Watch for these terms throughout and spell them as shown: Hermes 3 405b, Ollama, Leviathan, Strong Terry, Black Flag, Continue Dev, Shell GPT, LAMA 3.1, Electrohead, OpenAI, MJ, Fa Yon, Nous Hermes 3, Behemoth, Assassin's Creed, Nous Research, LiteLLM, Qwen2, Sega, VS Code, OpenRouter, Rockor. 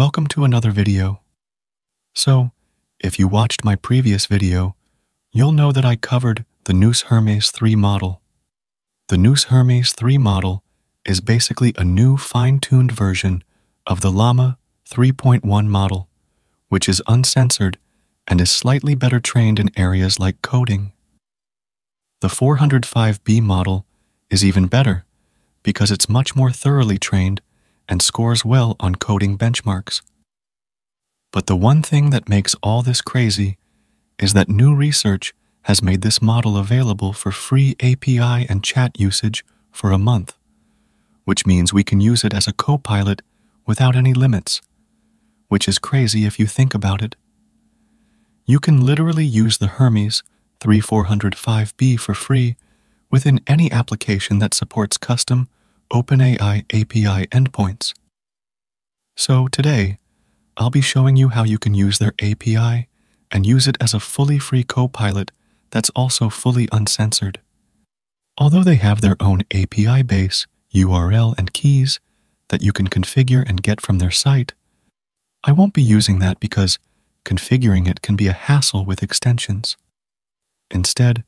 Welcome to another video. So, if you watched my previous video, you'll know that I covered the Nous Hermes 3 model. The Nous Hermes 3 model is basically a new fine-tuned version of the LAMA 3.1 model, which is uncensored and is slightly better trained in areas like coding. The 405B model is even better because it's much more thoroughly trained and scores well on coding benchmarks. But the one thing that makes all this crazy is that new research has made this model available for free API and chat usage for a month, which means we can use it as a co-pilot without any limits, which is crazy if you think about it. You can literally use the Hermes 3405B for free within any application that supports custom OpenAI API endpoints. So today, I'll be showing you how you can use their API and use it as a fully free co-pilot that's also fully uncensored. Although they have their own API base, URL, and keys that you can configure and get from their site, I won't be using that because configuring it can be a hassle with extensions. Instead,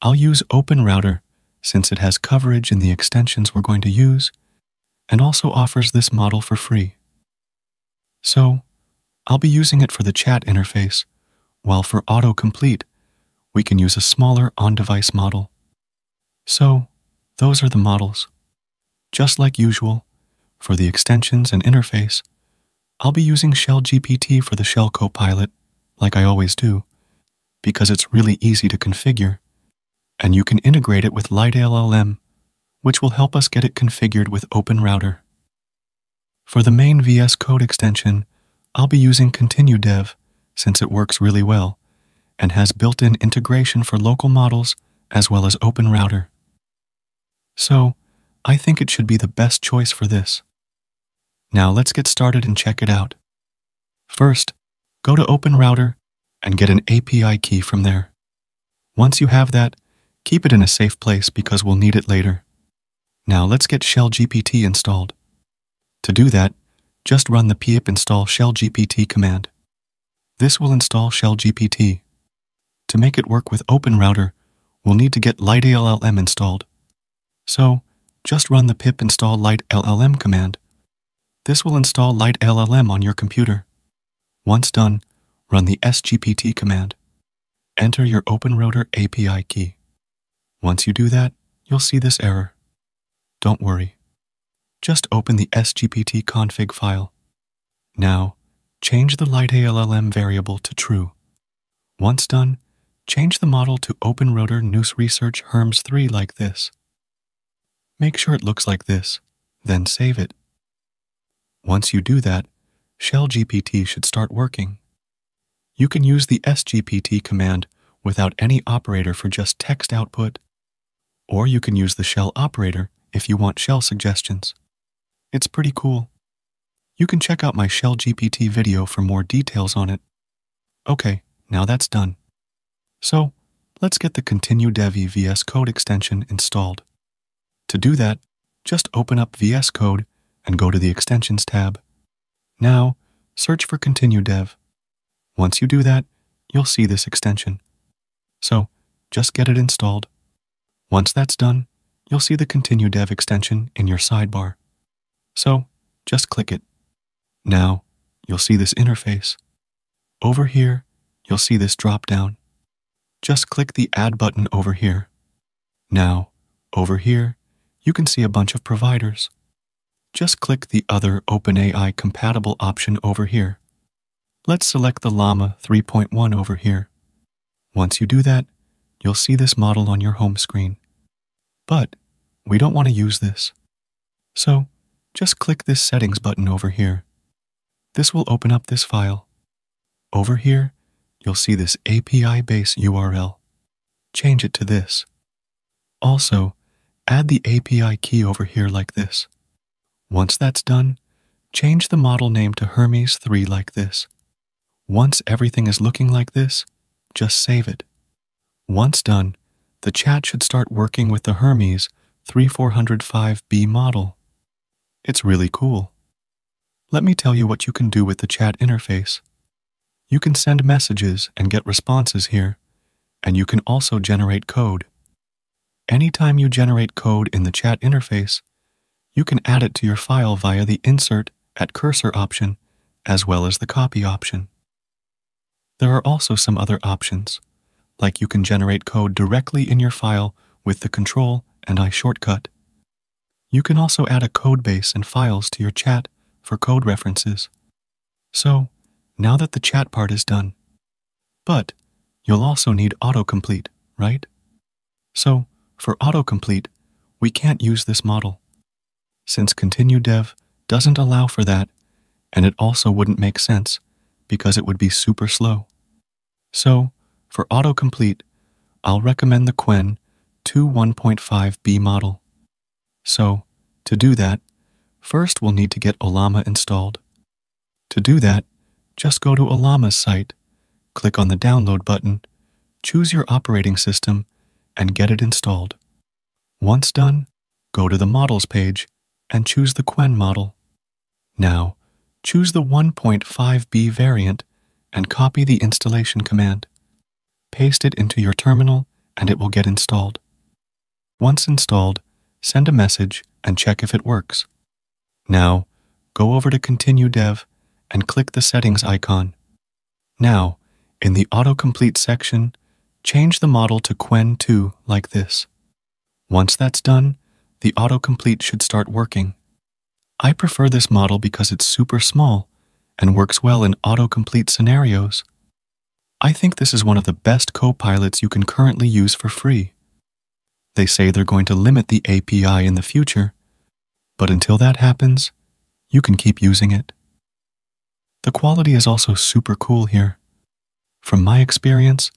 I'll use OpenRouter since it has coverage in the extensions we're going to use and also offers this model for free. So, I'll be using it for the chat interface, while for autocomplete, we can use a smaller on-device model. So, those are the models. Just like usual, for the extensions and interface, I'll be using Shell GPT for the Shell Copilot, like I always do, because it's really easy to configure. And you can integrate it with LiteLLM, which will help us get it configured with OpenRouter. For the main VS Code extension, I'll be using Continue Dev, since it works really well, and has built-in integration for local models as well as OpenRouter. So, I think it should be the best choice for this. Now let's get started and check it out. First, go to OpenRouter and get an API key from there. Once you have that, keep it in a safe place because we'll need it later. Now let's get Shell GPT installed. To do that, just run the pip install Shell GPT command. This will install Shell GPT. To make it work with OpenRouter, we'll need to get LiteLLM installed. So, just run the pip install LiteLLM command. This will install LiteLLM on your computer. Once done, run the sgpt command. Enter your OpenRouter API key. Once you do that, you'll see this error. Don't worry. Just open the sgpt config file. Now, change the LiteLLM variable to true. Once done, change the model to OpenRouter Nous Research Hermes 3 like this. Make sure it looks like this, then save it. Once you do that, Shell GPT should start working. You can use the sgpt command without any operator for just text output, or you can use the shell operator if you want shell suggestions. It's pretty cool. You can check out my Shell GPT video for more details on it. Okay, now that's done. So, let's get the Continue Dev VS Code extension installed. To do that, just open up VS Code and go to the Extensions tab. Now, search for Continue Dev. Once you do that, you'll see this extension. So, just get it installed. Once that's done, you'll see the Continue Dev extension in your sidebar. So, just click it. Now, you'll see this interface. Over here, you'll see this drop-down. Just click the Add button over here. Now, over here, you can see a bunch of providers. Just click the Other OpenAI Compatible option over here. Let's select the LAMA 3.1 over here. Once you do that, you'll see this model on your home screen. But we don't want to use this. So, just click this Settings button over here. This will open up this file. Over here, you'll see this API base URL. Change it to this. Also, add the API key over here like this. Once that's done, change the model name to Hermes 3 like this. Once everything is looking like this, just save it. Once done, the chat should start working with the Hermes 3405B model. It's really cool. Let me tell you what you can do with the chat interface. You can send messages and get responses here, and you can also generate code. Anytime you generate code in the chat interface, you can add it to your file via the Insert at Cursor option as well as the Copy option. There are also some other options, like you can generate code directly in your file with the Ctrl and I shortcut. You can also add a code base and files to your chat for code references. So, now that the chat part is done. But, you'll also need autocomplete, right? So, for autocomplete, we can't use this model, since Continue Dev doesn't allow for that, and it also wouldn't make sense, because it would be super slow. So, for autocomplete, I'll recommend the Qwen2 1.5b model. So, to do that, first we'll need to get Ollama installed. To do that, just go to Ollama's site, click on the download button, choose your operating system, and get it installed. Once done, go to the Models page and choose the Qwen model. Now, choose the 1.5b variant and copy the installation command. Paste it into your terminal and it will get installed. Once installed, send a message and check if it works. Now, go over to Continue Dev and click the settings icon. Now, in the autocomplete section, change the model to Qwen2 like this. Once that's done, the autocomplete should start working. I prefer this model because it's super small and works well in autocomplete scenarios. I think this is one of the best copilots you can currently use for free. They say they're going to limit the API in the future, but until that happens, you can keep using it. The quality is also super cool here. From my experience,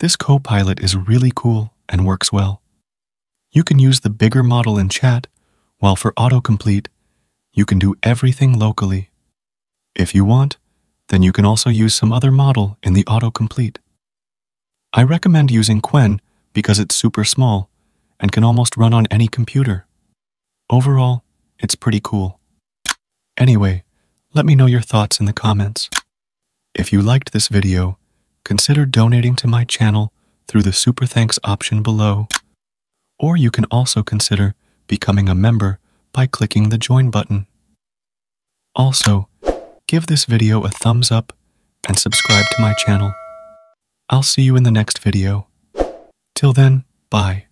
this copilot is really cool and works well. You can use the bigger model in chat, while for autocomplete, you can do everything locally. If you want, then you can also use some other model in the autocomplete. I recommend using Qwen because it's super small and can almost run on any computer. Overall, it's pretty cool. Anyway, let me know your thoughts in the comments. If you liked this video, consider donating to my channel through the Super Thanks option below, or you can also consider becoming a member by clicking the Join button. Also, give this video a thumbs up and subscribe to my channel. I'll see you in the next video. Till then, bye.